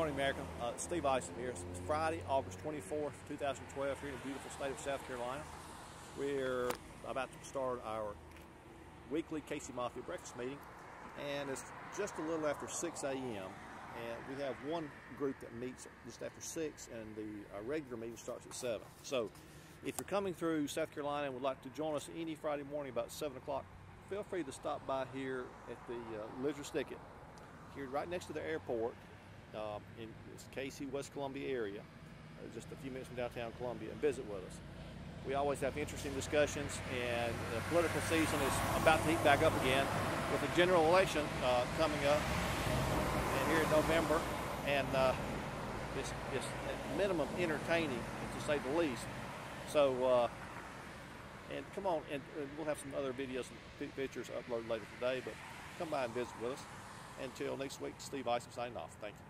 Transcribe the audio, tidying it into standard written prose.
Morning, America. Steve Isom here. It's Friday, August 24th, 2012, here in the beautiful state of South Carolina. We're about to start our weekly Cayce Mafia breakfast meeting, and it's just a little after 6 a.m. And we have one group that meets just after 6, and our regular meeting starts at 7. So if you're coming through South Carolina and would like to join us any Friday morning about 7 o'clock, feel free to stop by here at the Lizard's Thicket, here right next to the airport in this Cayce, West Columbia area, just a few minutes from downtown Columbia, and visit with us. We always have interesting discussions, and the political season is about to heat back up again with the general election coming up here in November, and it's at minimum entertaining, to say the least. So, and come on, and we'll have some other videos and pictures uploaded later today, but come by and visit with us. Until next week, Steve Isom signing off. Thank you.